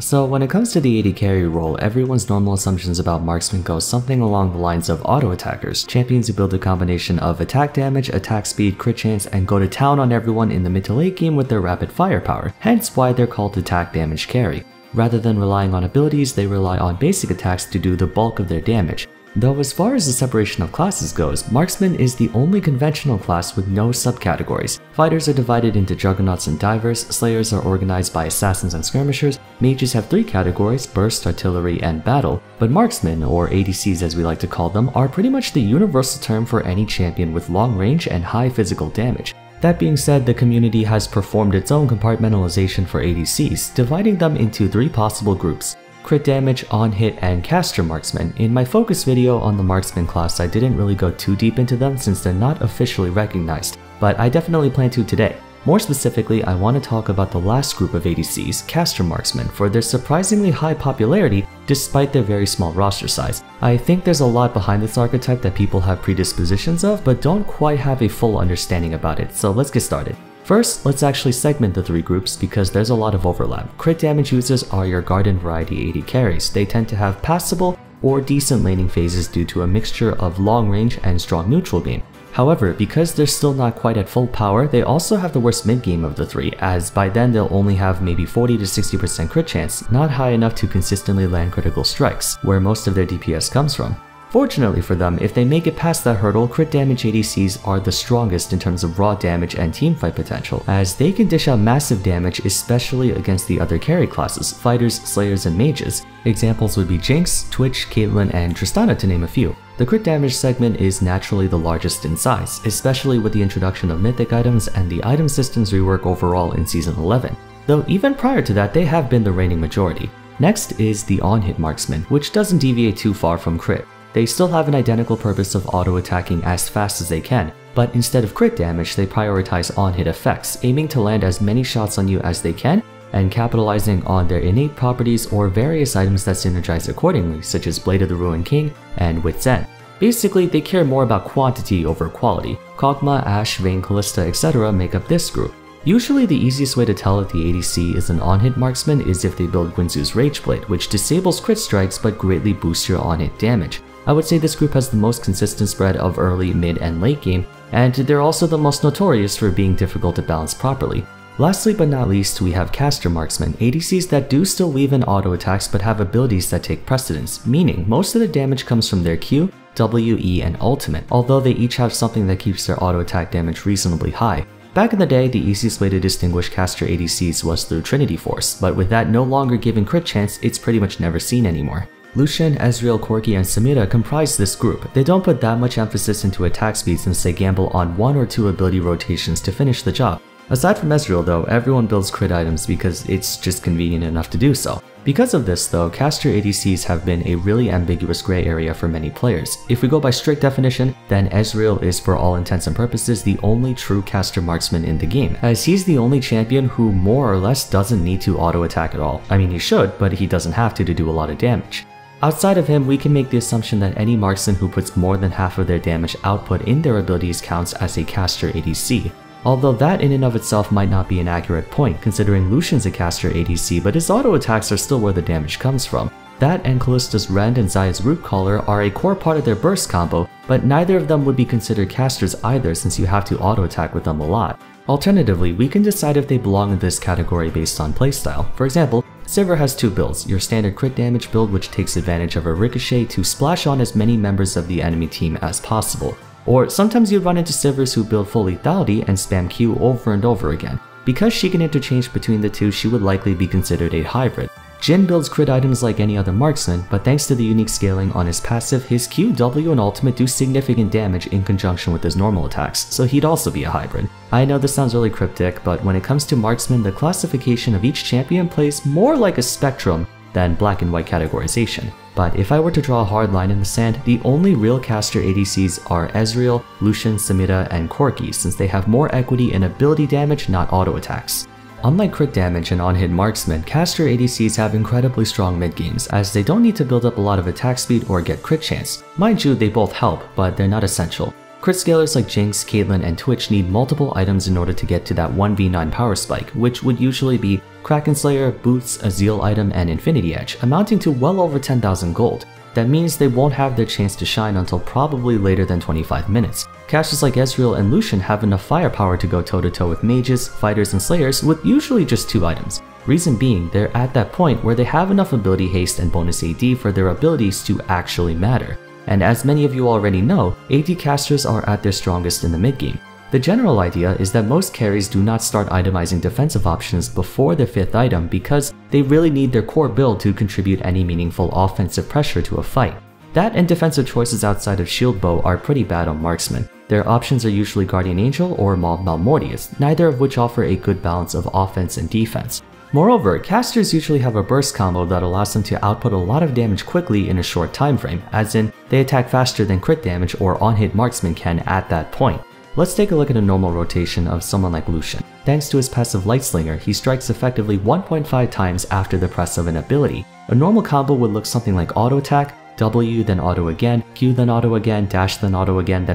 So when it comes to the AD carry role, everyone's normal assumptions about marksmen go something along the lines of auto-attackers, champions who build a combination of attack damage, attack speed, crit chance, and go to town on everyone in the mid to late game with their rapid firepower, hence why they're called attack damage carry. Rather than relying on abilities, they rely on basic attacks to do the bulk of their damage. Though as far as the separation of classes goes, Marksman is the only conventional class with no subcategories. Fighters are divided into juggernauts and divers, slayers are organized by assassins and skirmishers, mages have three categories, burst, artillery, and battle, but marksmen, or ADCs as we like to call them, are pretty much the universal term for any champion with long range and high physical damage. That being said, the community has performed its own compartmentalization for ADCs, dividing them into three possible groups: Crit Damage, On-Hit, and Caster Marksmen. In my focus video on the Marksman class, I didn't really go too deep into them since they're not officially recognized, but I definitely plan to today. More specifically, I want to talk about the last group of ADCs, Caster Marksmen, for their surprisingly high popularity despite their very small roster size. I think there's a lot behind this archetype that people have predispositions of, but don't quite have a full understanding about it, so let's get started. First, let's actually segment the three groups because there's a lot of overlap. Crit damage users are your garden variety AD carries. They tend to have passable or decent laning phases due to a mixture of long range and strong neutral game. However, because they're still not quite at full power, they also have the worst mid game of the three, as by then they'll only have maybe 40 to 60% crit chance, not high enough to consistently land critical strikes, where most of their DPS comes from. Fortunately for them, if they make it past that hurdle, crit damage ADCs are the strongest in terms of raw damage and teamfight potential, as they can dish out massive damage, especially against the other carry classes, fighters, slayers, and mages. Examples would be Jinx, Twitch, Caitlyn, and Tristana, to name a few. The crit damage segment is naturally the largest in size, especially with the introduction of mythic items and the item systems rework overall in Season 11, though even prior to that they have been the reigning majority. Next is the on-hit marksman, which doesn't deviate too far from crit. They still have an identical purpose of auto-attacking as fast as they can, but instead of crit damage, they prioritize on-hit effects, aiming to land as many shots on you as they can, and capitalizing on their innate properties or various items that synergize accordingly, such as Blade of the Ruined King and Wit's End. Basically, they care more about quantity over quality. Kog'Maw, Ashe, Vayne, Kalista, etc. make up this group. Usually the easiest way to tell if the ADC is an on-hit marksman is if they build Guinzu's Rageblade, which disables crit strikes but greatly boosts your on-hit damage. I would say this group has the most consistent spread of early, mid, and late game, and they're also the most notorious for being difficult to balance properly. Lastly but not least, we have Caster Marksmen, ADCs that do still weave in auto attacks but have abilities that take precedence, meaning most of the damage comes from their Q, W, E, and ultimate, although they each have something that keeps their auto attack damage reasonably high. Back in the day, the easiest way to distinguish caster ADCs was through Trinity Force, but with that no longer giving crit chance, it's pretty much never seen anymore. Lucian, Ezreal, Corki, and Samira comprise this group. They don't put that much emphasis into attack speed since they gamble on one or two ability rotations to finish the job. Aside from Ezreal though, everyone builds crit items because it's just convenient enough to do so. Because of this though, caster ADCs have been a really ambiguous gray area for many players. If we go by strict definition, then Ezreal is for all intents and purposes the only true caster marksman in the game, as he's the only champion who more or less doesn't need to auto attack at all. I mean, he should, but he doesn't have to do a lot of damage. Outside of him, we can make the assumption that any marksman who puts more than half of their damage output in their abilities counts as a caster ADC. Although that in and of itself might not be an accurate point, considering Lucian's a caster ADC, but his auto attacks are still where the damage comes from. That and Callista's Rend and Zaya's Root Collar are a core part of their burst combo, but neither of them would be considered casters either since you have to auto attack with them a lot. Alternatively, we can decide if they belong in this category based on playstyle. For example, Sivir has two builds, your standard crit damage build which takes advantage of a ricochet to splash on as many members of the enemy team as possible. Or sometimes you run into Sivers who build full lethality and spam Q over and over again. Because she can interchange between the two, she would likely be considered a hybrid. Jin builds crit items like any other marksman, but thanks to the unique scaling on his passive, his Q, W, and ultimate do significant damage in conjunction with his normal attacks, so he'd also be a hybrid. I know this sounds really cryptic, but when it comes to marksmen, the classification of each champion plays more like a spectrum than black and white categorization. But if I were to draw a hard line in the sand, the only real caster ADCs are Ezreal, Lucian, Samira, and Corki, since they have more equity in ability damage, not auto attacks. Unlike crit damage and on-hit marksmen, caster ADCs have incredibly strong mid-games, as they don't need to build up a lot of attack speed or get crit chance. Mind you, they both help, but they're not essential. Crit scalers like Jinx, Caitlyn, and Twitch need multiple items in order to get to that 1v9 power spike, which would usually be Kraken Slayer, boots, a zeal item, and Infinity Edge, amounting to well over 10,000 gold. That means they won't have their chance to shine until probably later than 25 minutes. Casters like Ezreal and Lucian have enough firepower to go toe-to-toe with mages, fighters, and slayers with usually just 2 items. Reason being, they're at that point where they have enough ability haste and bonus AD for their abilities to actually matter. And as many of you already know, AD casters are at their strongest in the mid-game. The general idea is that most carries do not start itemizing defensive options before their 5th item because they really need their core build to contribute any meaningful offensive pressure to a fight. That and defensive choices outside of shield bow are pretty bad on Marksman. Their options are usually Guardian Angel or Malmortius, neither of which offer a good balance of offense and defense. Moreover, casters usually have a burst combo that allows them to output a lot of damage quickly in a short time frame, as in they attack faster than crit damage or on-hit marksman can at that point. Let's take a look at a normal rotation of someone like Lucian. Thanks to his passive Lightslinger, he strikes effectively 1.5 times after the press of an ability. A normal combo would look something like auto attack, W then auto again, Q then auto again, dash then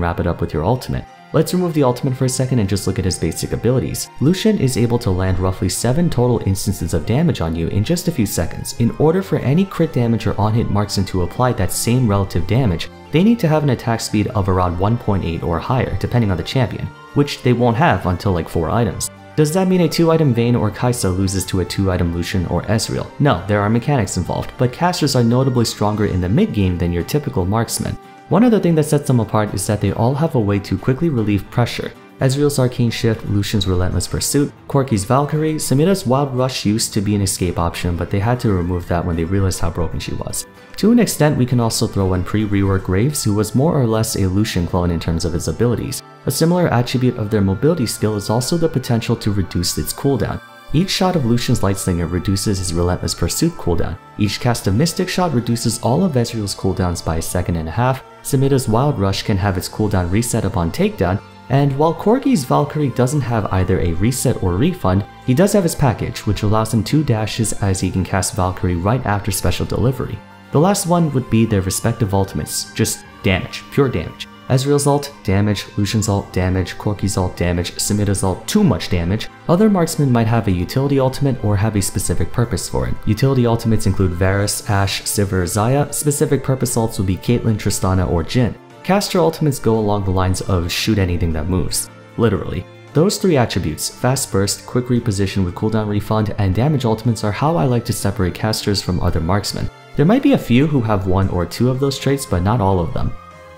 wrap it up with your ultimate. Let's remove the ultimate for a second and just look at his basic abilities. Lucian is able to land roughly 7 total instances of damage on you in just a few seconds. In order for any crit damage or on-hit marksman to apply that same relative damage, they need to have an attack speed of around 1.8 or higher, depending on the champion, which they won't have until like 4 items. Does that mean a 2-item Vayne or Kai'Sa loses to a 2-item Lucian or Ezreal? No, there are mechanics involved, but casters are notably stronger in the mid-game than your typical marksman. One other thing that sets them apart is that they all have a way to quickly relieve pressure. Ezreal's Arcane Shift, Lucian's Relentless Pursuit, Corki's Valkyrie, Samira's Wild Rush used to be an escape option, but they had to remove that when they realized how broken she was. To an extent, we can also throw in pre-rework Graves, who was more or less a Lucian clone in terms of his abilities. A similar attribute of their mobility skill is also the potential to reduce its cooldown. Each shot of Lucian's Lightslinger reduces his Relentless Pursuit cooldown. Each cast of Mystic Shot reduces all of Ezreal's cooldowns by a second and a half. Samira's Wild Rush can have its cooldown reset upon takedown. And while Corki's Valkyrie doesn't have either a reset or refund, he does have his package, which allows him 2 dashes as he can cast Valkyrie right after special delivery. The last one would be their respective ultimates, just damage, pure damage. Ezreal's ult, damage, Lucian's ult, damage, Corki's ult, damage, Samira's ult, too much damage. Other marksmen might have a utility ultimate or have a specific purpose for it. Utility ultimates include Varus, Ashe, Sivir, Zaya. Specific purpose ults would be Caitlyn, Tristana, or Jin. Caster ultimates go along the lines of shoot anything that moves. Literally. Those 3 attributes, fast burst, quick reposition with cooldown refund, and damage ultimates are how I like to separate casters from other marksmen. There might be a few who have 1 or 2 of those traits, but not all of them.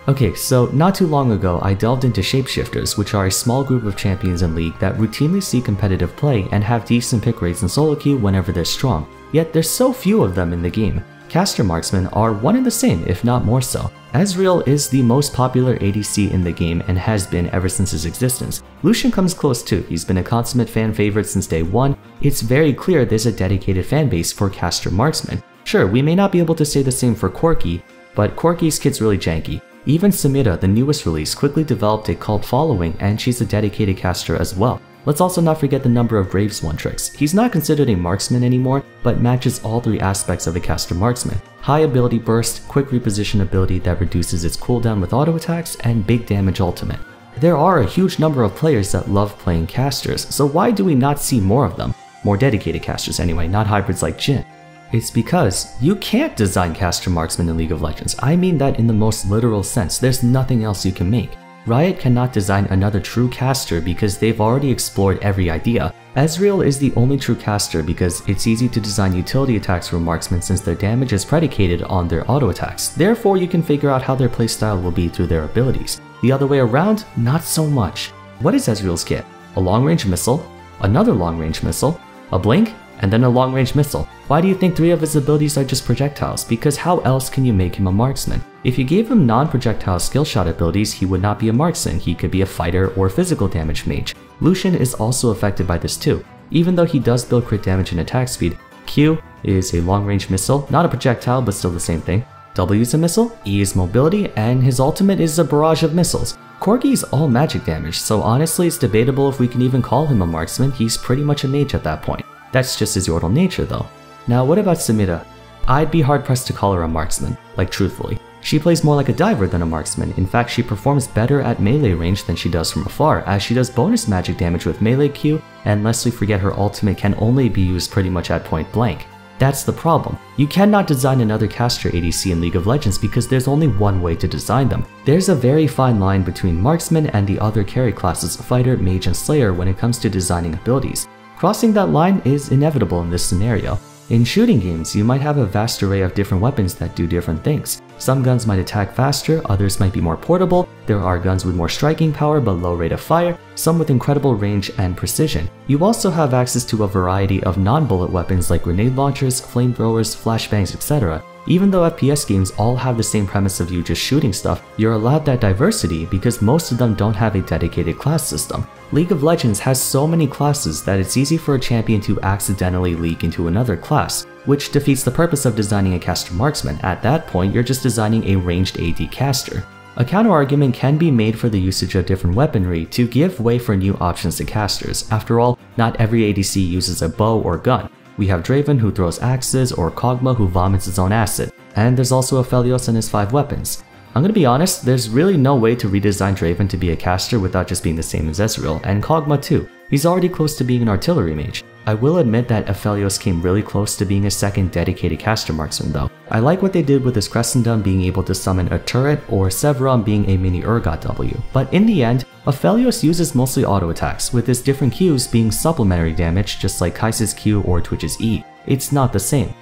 Okay, so not too long ago, I delved into Shapeshifters, which are a small group of champions in League that routinely see competitive play and have decent pick rates in solo queue whenever they're strong, yet there's so few of them in the game. Caster Marksmen are one and the same, if not more so. Ezreal is the most popular ADC in the game and has been ever since his existence. Lucian comes close too, he's been a consummate fan favorite since day one. It's very clear there's a dedicated fanbase for Caster Marksmen. Sure, we may not be able to say the same for Corki, but Corki's kit's really janky. Even Samira, the newest release, quickly developed a cult following and she's a dedicated caster as well. Let's also not forget the number of Graves one-tricks. He's not considered a marksman anymore, but matches all 3 aspects of a caster marksman. High ability burst, quick reposition ability that reduces its cooldown with auto attacks, and big damage ultimate. There are a huge number of players that love playing casters, so why do we not see more of them? More dedicated casters anyway, not hybrids like Jin. It's because you can't design caster marksmen in League of Legends. I mean that in the most literal sense, there's nothing else you can make. Riot cannot design another true caster because they've already explored every idea. Ezreal is the only true caster because it's easy to design utility attacks for marksmen since their damage is predicated on their auto attacks. Therefore, you can figure out how their playstyle will be through their abilities. The other way around, not so much. What is Ezreal's kit? A long-range missile, another long-range missile, a blink, and then a long-range missile. Why do you think 3 of his abilities are just projectiles? Because how else can you make him a marksman? If you gave him non-projectile skill shot abilities, he would not be a marksman, he could be a fighter or physical damage mage. Lucian is also affected by this too. Even though he does build crit damage and attack speed, Q is a long-range missile, not a projectile but still the same thing. W is a missile, E is mobility, and his ultimate is a barrage of missiles. Corki's all magic damage, so honestly it's debatable if we can even call him a marksman, he's pretty much a mage at that point. That's just his mortal nature though. Now what about Samira? I'd be hard pressed to call her a marksman, like truthfully. She plays more like a diver than a marksman. In fact, she performs better at melee range than she does from afar, as she does bonus magic damage with melee Q, and lest we forget, her ultimate can only be used pretty much at point blank. That's the problem. You cannot design another caster ADC in League of Legends because there's only one way to design them. There's a very fine line between marksman and the other carry classes, fighter, mage, and slayer when it comes to designing abilities. Crossing that line is inevitable in this scenario. In shooting games, you might have a vast array of different weapons that do different things. Some guns might attack faster, others might be more portable, there are guns with more striking power but low rate of fire, some with incredible range and precision. You also have access to a variety of non-bullet weapons like grenade launchers, flamethrowers, flashbangs, etc. Even though FPS games all have the same premise of you just shooting stuff, you're allowed that diversity because most of them don't have a dedicated class system. League of Legends has so many classes that it's easy for a champion to accidentally leak into another class, which defeats the purpose of designing a caster marksman. At that point, you're just designing a ranged AD caster. A counterargument can be made for the usage of different weaponry to give way for new options to casters. After all, not every ADC uses a bow or gun. We have Draven who throws axes, or Kog'Maw who vomits his own acid, and there's also Aphelios and his 5 weapons. I'm gonna be honest, there's really no way to redesign Draven to be a caster without just being the same as Ezreal, and Kog'Maw too. He's already close to being an artillery mage. I will admit that Aphelios came really close to being a second dedicated caster marksman though. I like what they did with his Cressendum being able to summon a turret, or Severon being a mini Urgot W. But in the end, Aphelios uses mostly auto attacks, with his different Qs being supplementary damage just like Kai'Sa's Q or Twitch's E. It's not the same.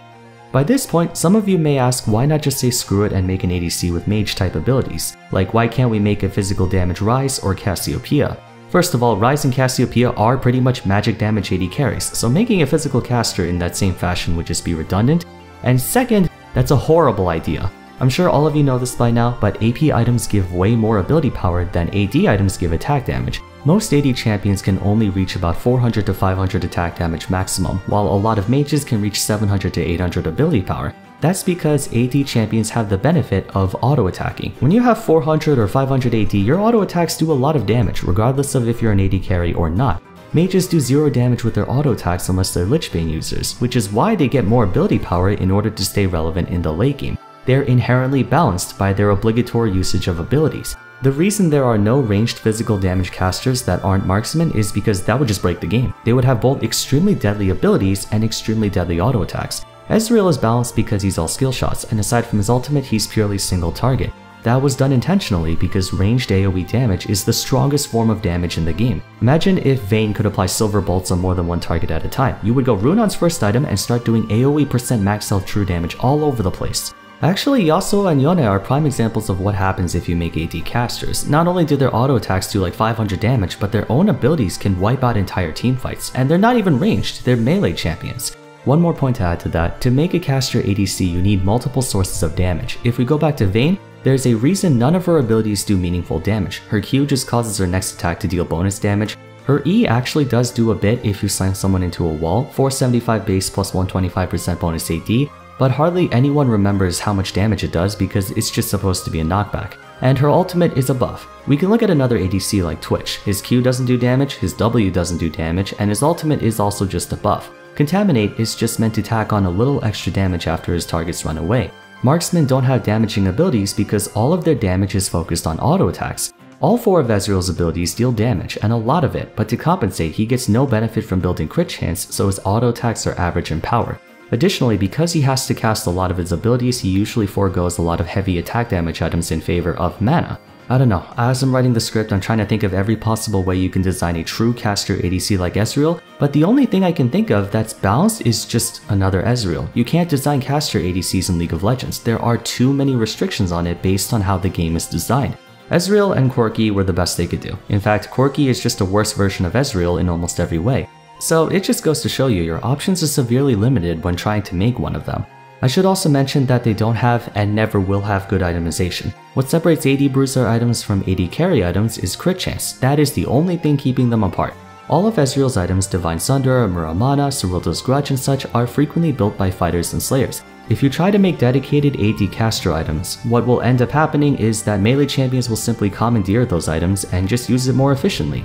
By this point, some of you may ask, why not just say screw it and make an ADC with mage type abilities? Like, why can't we make a physical damage Ryze or Cassiopeia? First of all, Ryze and Cassiopeia are pretty much magic damage AD carries, so making a physical caster in that same fashion would just be redundant. And second, that's a horrible idea. I'm sure all of you know this by now, but AP items give way more ability power than AD items give attack damage. Most AD champions can only reach about 400 to 500 attack damage maximum, while a lot of mages can reach 700 to 800 ability power. That's because AD champions have the benefit of auto-attacking. When you have 400 or 500 AD, your auto-attacks do a lot of damage, regardless of if you're an AD carry or not. Mages do zero damage with their auto-attacks unless they're Lich Bane users, which is why they get more ability power in order to stay relevant in the late game. They're inherently balanced by their obligatory usage of abilities. The reason there are no ranged physical damage casters that aren't marksmen is because that would just break the game. They would have both extremely deadly abilities and extremely deadly auto attacks. Ezreal is balanced because he's all skill shots, and aside from his ultimate, he's purely single target. That was done intentionally because ranged AoE damage is the strongest form of damage in the game. Imagine if Vayne could apply silver bolts on more than one target at a time. You would go Runon's first item and start doing AoE% max health true damage all over the place. Actually, Yasuo and Yone are prime examples of what happens if you make AD casters. Not only do their auto attacks do like 500 damage, but their own abilities can wipe out entire teamfights, and they're not even ranged, they're melee champions. One more point to add to that, to make a caster ADC you need multiple sources of damage. If we go back to Vayne, there's a reason none of her abilities do meaningful damage. Her Q just causes her next attack to deal bonus damage. Her E actually does do a bit if you slam someone into a wall, 475 base plus 125% bonus AD, but hardly anyone remembers how much damage it does because it's just supposed to be a knockback. And her ultimate is a buff. We can look at another ADC like Twitch. His Q doesn't do damage, his W doesn't do damage, and his ultimate is also just a buff. Contaminate is just meant to tack on a little extra damage after his targets run away. Marksmen don't have damaging abilities because all of their damage is focused on auto attacks. All 4 of Ezreal's abilities deal damage, and a lot of it, but to compensate, he gets no benefit from building crit chance, so his auto attacks are average in power. Additionally, because he has to cast a lot of his abilities, he usually forgoes a lot of heavy attack damage items in favor of mana. I don't know, as I'm writing the script, I'm trying to think of every possible way you can design a true caster ADC like Ezreal, but the only thing I can think of that's balanced is just another Ezreal. You can't design caster ADCs in League of Legends. There are too many restrictions on it based on how the game is designed. Ezreal and Corki were the best they could do. In fact, Corki is just a worse version of Ezreal in almost every way. So it just goes to show you, your options are severely limited when trying to make one of them. I should also mention that they don't have and never will have good itemization. What separates AD bruiser items from AD carry items is crit chance. That is the only thing keeping them apart. All of Ezreal's items, Divine Sunderer, Muramana, Serylda's Grudge and such, are frequently built by fighters and slayers. If you try to make dedicated AD caster items, what will end up happening is that melee champions will simply commandeer those items and just use it more efficiently.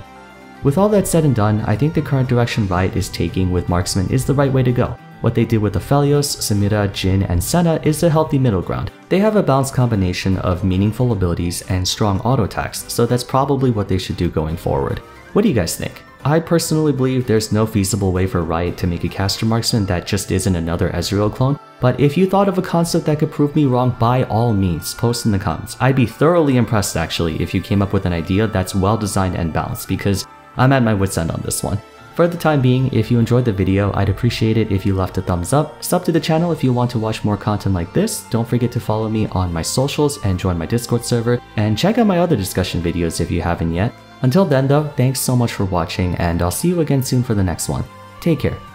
With all that said and done, I think the current direction Riot is taking with Marksman is the right way to go. What they do with Aphelios, Samira, Jin, and Senna is to help the middle ground. They have a balanced combination of meaningful abilities and strong auto attacks, so that's probably what they should do going forward. What do you guys think? I personally believe there's no feasible way for Riot to make a Caster Marksman that just isn't another Ezreal clone, but if you thought of a concept that could prove me wrong, by all means, post in the comments. I'd be thoroughly impressed actually if you came up with an idea that's well designed and balanced, because I'm at my wit's end on this one. For the time being, if you enjoyed the video, I'd appreciate it if you left a thumbs up, sub to the channel if you want to watch more content like this, don't forget to follow me on my socials and join my Discord server, and check out my other discussion videos if you haven't yet. Until then though, thanks so much for watching, and I'll see you again soon for the next one. Take care.